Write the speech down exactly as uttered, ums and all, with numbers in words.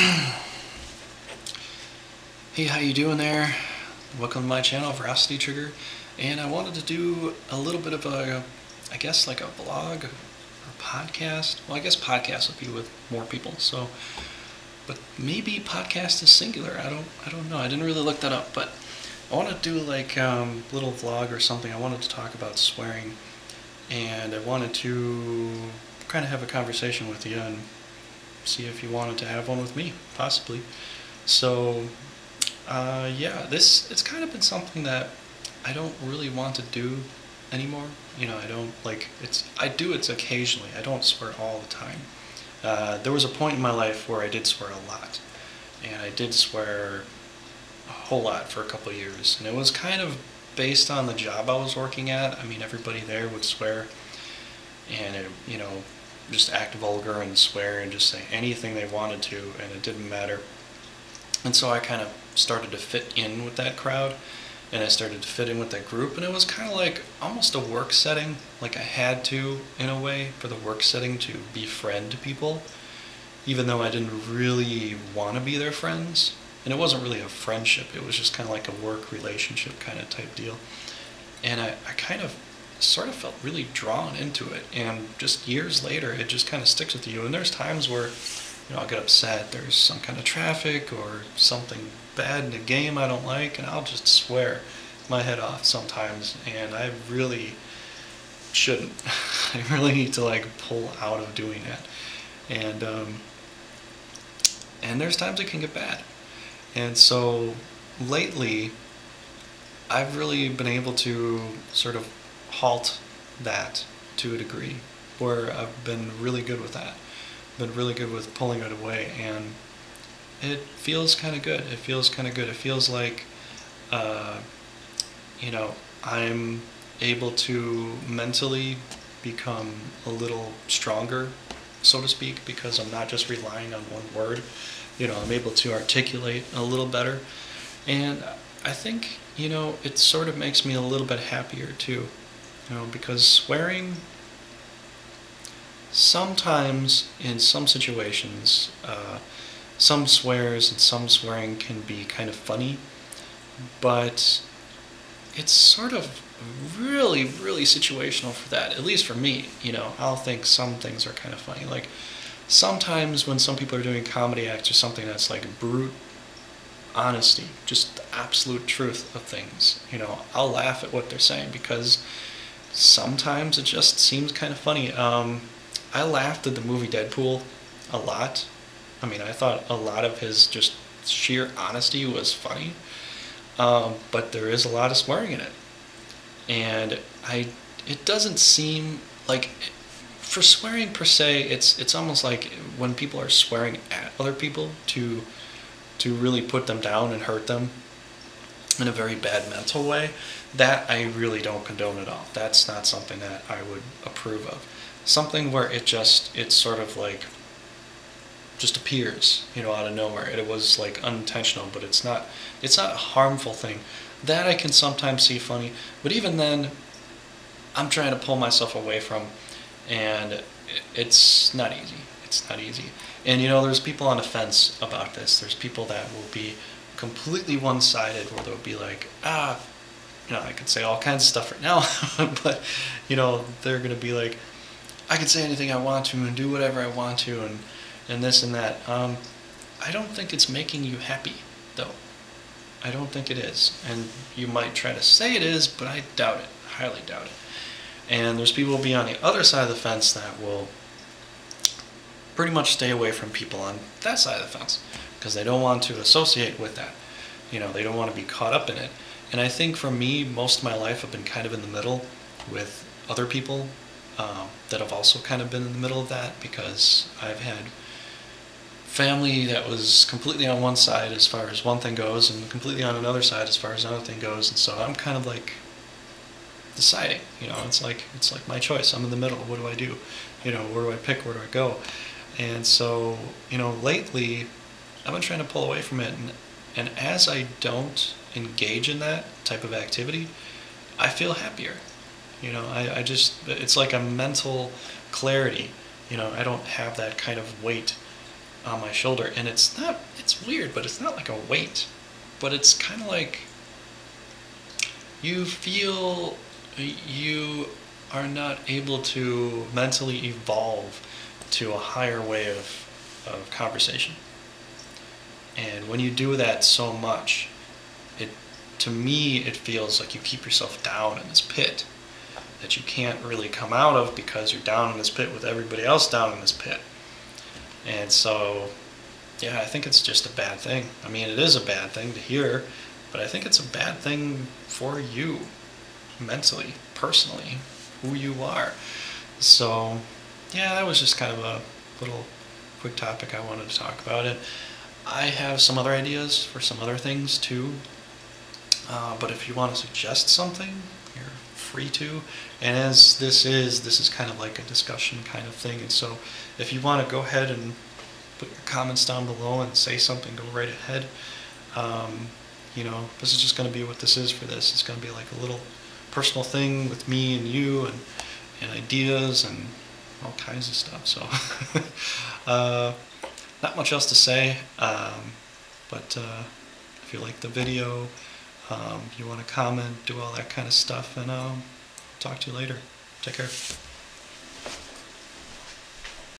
Hey, how you doing there? Welcome to my channel, Veracity Trigger, and I wanted to do a little bit of a, I guess like a vlog or podcast. Well, I guess podcast would be with more people, so, but maybe podcast is singular. I don't, I don't know. I didn't really look that up, but I want to do like a um, little vlog or something. I wanted to talk about swearing, and I wanted to kind of have a conversation with you and see if you wanted to have one with me, possibly. So. Uh, yeah, this, it's kind of been something that I don't really want to do anymore. You know, I don't, like, it's, I do it occasionally. I don't swear all the time. Uh, there was a point in my life where I did swear a lot. And I did swear a whole lot for a couple of years. And it was kind of based on the job I was working at. I mean, everybody there would swear. And, it, you know, just act vulgar and swear and just say anything they wanted to. And it didn't matter. And so I kind of started to fit in with that crowd, and I started to fit in with that group, and it was kind of like almost a work setting. Like I had to, in a way, for the work setting to befriend people, even though I didn't really want to be their friends. And it wasn't really a friendship, it was just kind of like a work relationship kind of type deal. And I, I kind of sort of felt really drawn into it, and just years later it just kind of sticks with you. And there's times where, you know, I'll get upset, there's some kind of traffic or something bad in a game I don't like, and I'll just swear my head off sometimes, and I really shouldn't. I really need to like pull out of doing that. And um, and there's times it can get bad. And so lately I've really been able to sort of halt that to a degree, where I've been really good with that. Been really good with pulling it away, and it feels kind of good. It feels kind of good. It feels like, uh, you know, I'm able to mentally become a little stronger, so to speak, because I'm not just relying on one word. You know, I'm able to articulate a little better, and I think, you know, it sort of makes me a little bit happier too, you know, because swearing, sometimes, in some situations, uh, some swears and some swearing can be kind of funny, but it's sort of really, really situational for that, at least for me. You know, I'll think some things are kind of funny. Like, sometimes when some people are doing comedy acts or something that's like brute honesty, just the absolute truth of things, you know, I'll laugh at what they're saying because sometimes it just seems kind of funny. Um... I laughed at the movie Deadpool a lot. I mean, I thought a lot of his just sheer honesty was funny, um, but there is a lot of swearing in it, and I it doesn't seem like, for swearing per se, it's it's almost like when people are swearing at other people to to really put them down and hurt them in a very bad mental way, that I really don't condone at all. That's not something that I would approve of. Something where it just, it's sort of like, just appears, you know, out of nowhere. It was like unintentional, but it's not, it's not a harmful thing. That I can sometimes see funny, but even then, I'm trying to pull myself away from, and it's not easy. It's not easy. And you know, there's people on the fence about this. There's people that will be completely one-sided, where they'll be like, ah, you know, I could say all kinds of stuff right now, but, you know, they're gonna be like, I can say anything I want to and do whatever I want to and, and this and that. Um, I don't think it's making you happy, though. I don't think it is. And you might try to say it is, but I doubt it. I highly doubt it. And there's people be on the other side of the fence that will pretty much stay away from people on that side of the fence because they don't want to associate with that. You know, they don't want to be caught up in it. And I think for me, most of my life I've been kind of in the middle with other people Um, that have also kind of been in the middle of that, because I've had family that was completely on one side as far as one thing goes and completely on another side as far as another thing goes, and so I'm kind of like deciding, you know, it's like it's like my choice. I'm in the middle. What do I do? You know, where do I pick? Where do I go? And so, you know, lately I've been trying to pull away from it, and, and as I don't engage in that type of activity, I feel happier. You know, I, I just, it's like a mental clarity. You know, I don't have that kind of weight on my shoulder, and it's not, it's weird, but it's not like a weight, but it's kind of like you feel you are not able to mentally evolve to a higher way of, of conversation. And when you do that so much, it, to me, it feels like you keep yourself down in this pit that you can't really come out of, because you're down in this pit with everybody else down in this pit. And so, yeah, I think it's just a bad thing. I mean, it is a bad thing to hear, but I think it's a bad thing for you, mentally, personally, who you are. So, yeah, that was just kind of a little quick topic I wanted to talk about. It. I have some other ideas for some other things, too. Uh, but if you want to suggest something, you're free to. And as this is, this is kind of like a discussion kind of thing. And so if you want to go ahead and put your comments down below and say something, go right ahead. Um, you know, this is just going to be what this is for this. It's going to be like a little personal thing with me and you and, and ideas and all kinds of stuff. So uh, not much else to say, um, but uh, if you like the video, um, you want to comment, do all that kind of stuff, and I'll talk to you later. Take care.